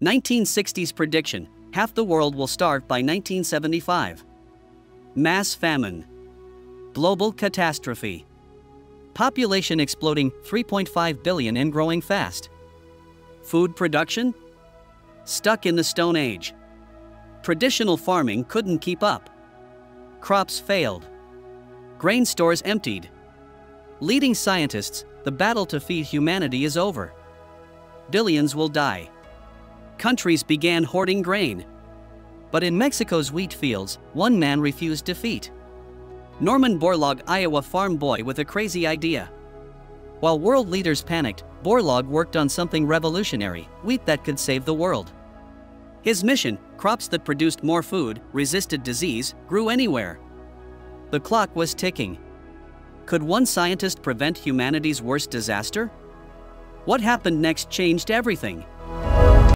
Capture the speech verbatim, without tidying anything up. nineteen sixties prediction, half the world will starve by nineteen seventy-five. Mass famine. Global catastrophe. Population exploding, three point five billion and growing fast. Food production? Stuck in the Stone Age. Traditional farming couldn't keep up. Crops failed. Grain stores emptied. Leading scientists, the battle to feed humanity is over. Billions will die. Countries began hoarding grain. But in Mexico's wheat fields, one man refused defeat. Norman Borlaug, Iowa farm boy with a crazy idea. While world leaders panicked, Borlaug worked on something revolutionary, wheat that could save the world. His mission, crops that produced more food, resisted disease, grew anywhere. The clock was ticking. Could one scientist prevent humanity's worst disaster? What happened next changed everything.